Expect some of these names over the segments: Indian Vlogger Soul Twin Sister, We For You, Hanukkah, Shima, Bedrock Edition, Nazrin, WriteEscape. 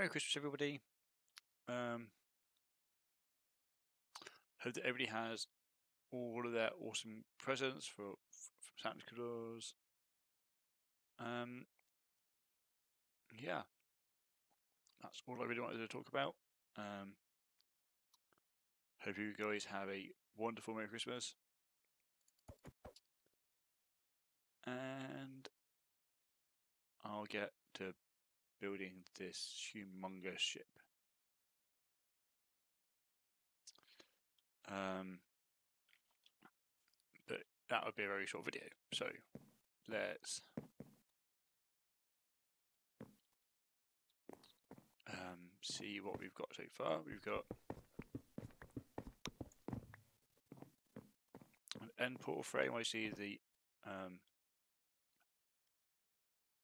Merry Christmas, everybody. Hope that everybody has all of their awesome presents from Santa Claus. Yeah, that's all I really wanted to talk about. Hope you guys have a wonderful Merry Christmas. And I'll get to building this humongous ship. But that would be a very short video. So let's see what we've got so far. We've got an end portal frame. I see the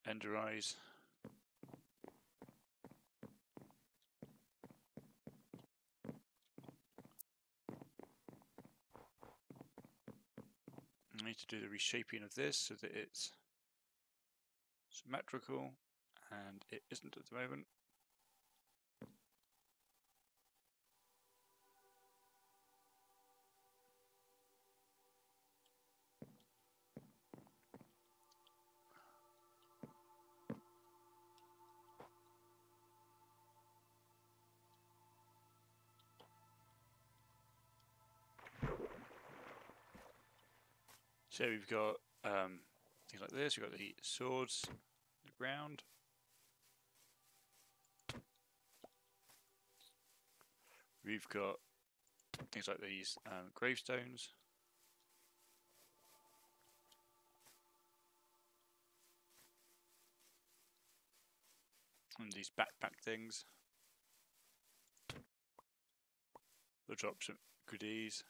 ender eyes. I need to do the reshaping of this so that it's symmetrical, and it isn't at the moment. So we've got things like this. We've got the swords on the ground. We've got things like these gravestones. And these backpack things. We'll drop some goodies.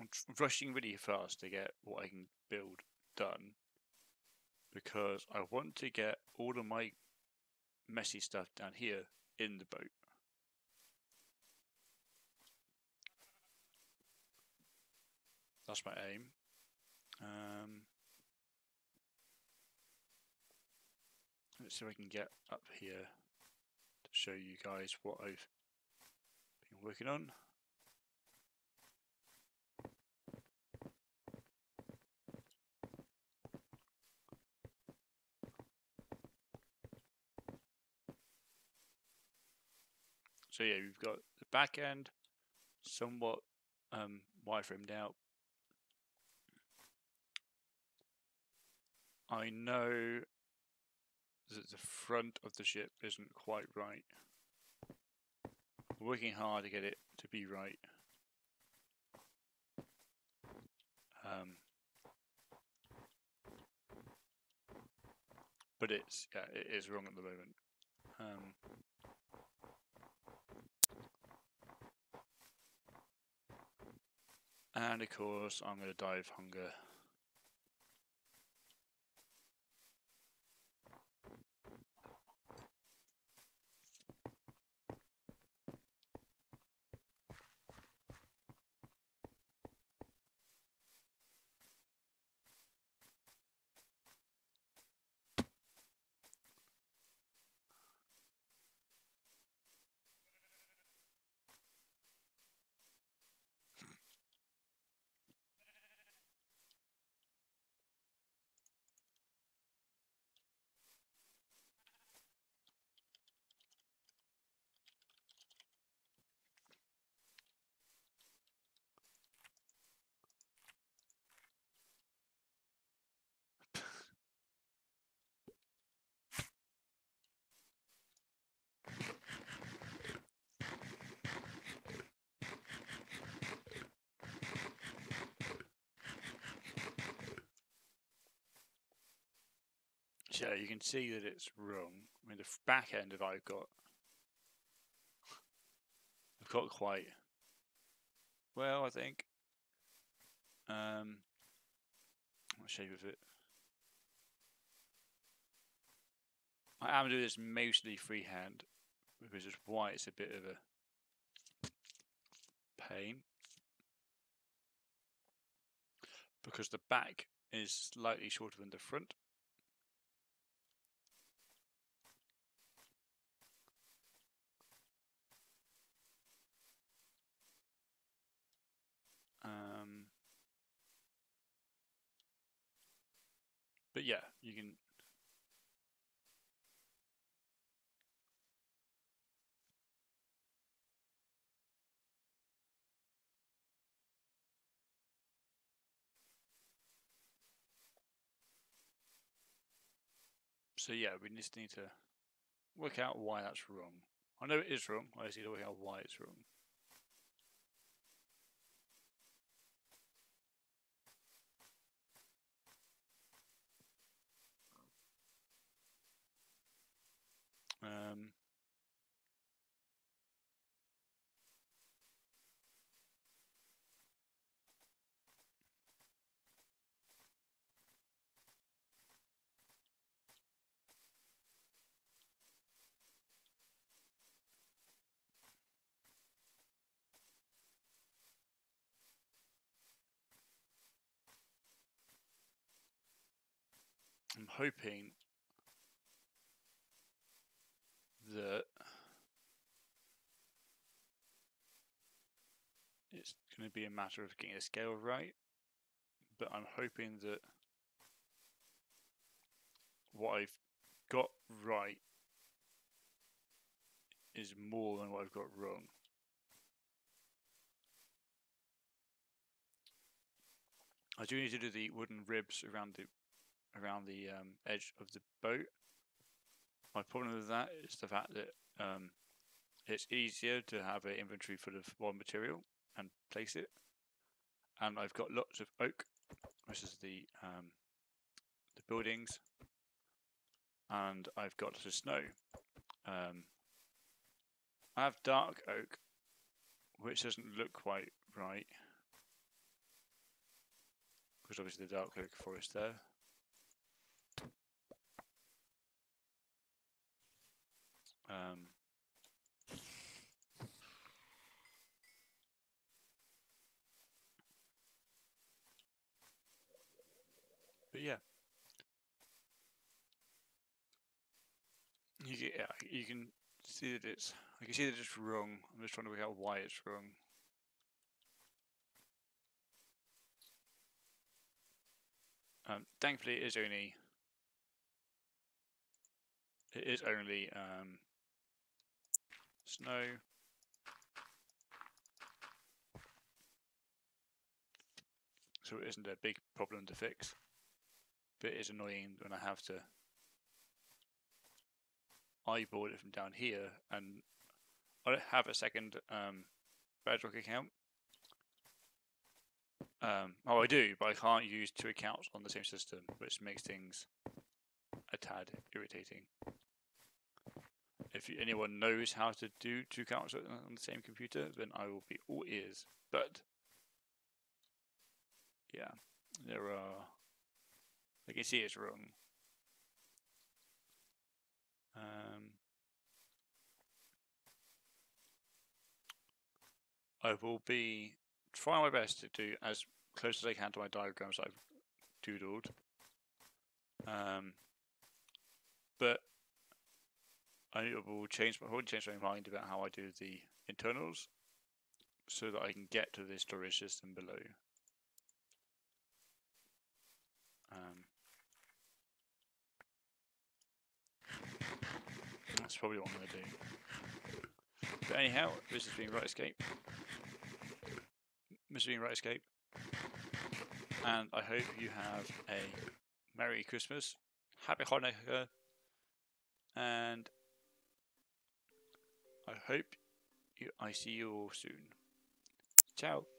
I'm rushing really fast to get what I can build done because I want to get all of my messy stuff down here in the boat. That's my aim. Let's see if I can get up here to show you guys what I've been working on. So yeah, we've got the back end somewhat wireframed out. I know that the front of the ship isn't quite right. I'm working hard to get it to be right. But it is wrong at the moment. And of course, I'm going to die of hunger. Yeah, you can see that it's wrong. I mean, the back end of I've got quite well, I think. What shape of it? I am doing this mostly freehand, which is why it's a bit of a pain. because the back is slightly shorter than the front. But yeah, you can. So yeah, we just need to work out why that's wrong. I know it is wrong. I just need to work out why it's wrong. I'm hoping that it's going to be a matter of getting the scale right, but I'm hoping that what I've got right is more than what I've got wrong. I do need to do the wooden ribs around the edge of the boat. My problem with that is the fact that it's easier to have an inventory full of one material and place it. And I've got lots of oak, which is the buildings, and I've got lots of snow. I have dark oak, which doesn't look quite right, because obviously the dark oak forest there. But yeah, you can see that it's. I can see that it's wrong. I'm just trying to work out why it's wrong. Thankfully, it is only. Snow. So it isn't a big problem to fix, but it is annoying when I have to eyeball it from down here, and I don't have a second Bedrock account. Oh, I do, but I can't use two accounts on the same system, which makes things a tad irritating. If anyone knows how to do two accounts on the same computer, then I will be all ears. But yeah, there are. I can see it's wrong. I will be trying my best to do as close as I can to my diagrams I've doodled. But I will change my mind about how I do the internals so that I can get to this storage system below. That's probably what I'm going to do. But anyhow, this has been WriteEscape. This has been WriteEscape. And I hope you have a Merry Christmas, Happy Hanukkah, and I hope I see you all soon. Ciao.